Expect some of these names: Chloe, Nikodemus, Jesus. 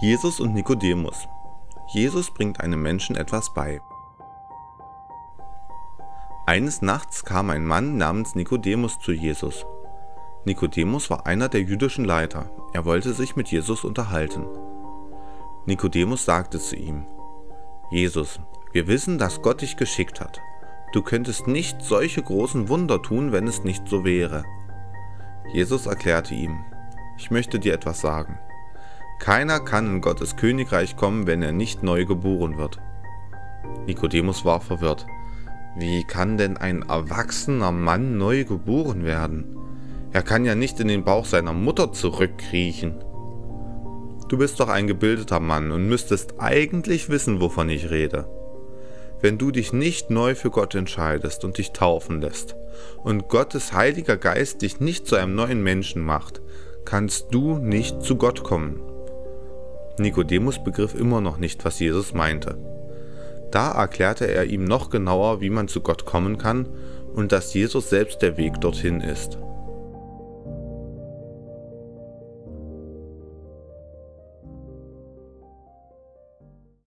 Jesus und Nikodemus. Jesus bringt einem Menschen etwas bei. Eines Nachts kam ein Mann namens Nikodemus zu Jesus. Nikodemus war einer der jüdischen Leiter. Er wollte sich mit Jesus unterhalten. Nikodemus sagte zu ihm: Jesus, wir wissen, dass Gott dich geschickt hat. Du könntest nicht solche großen Wunder tun, wenn es nicht so wäre. Jesus erklärte ihm: Ich möchte dir etwas sagen. Keiner kann in Gottes Königreich kommen, wenn er nicht neu geboren wird. Nikodemus war verwirrt. Wie kann denn ein erwachsener Mann neu geboren werden? Er kann ja nicht in den Bauch seiner Mutter zurückkriechen. Du bist doch ein gebildeter Mann und müsstest eigentlich wissen, wovon ich rede. Wenn du dich nicht neu für Gott entscheidest und dich taufen lässt und Gottes Heiliger Geist dich nicht zu einem neuen Menschen macht, kannst du nicht zu Gott kommen. Nikodemus begriff immer noch nicht, was Jesus meinte. Da erklärte er ihm noch genauer, wie man zu Gott kommen kann und dass Jesus selbst der Weg dorthin ist.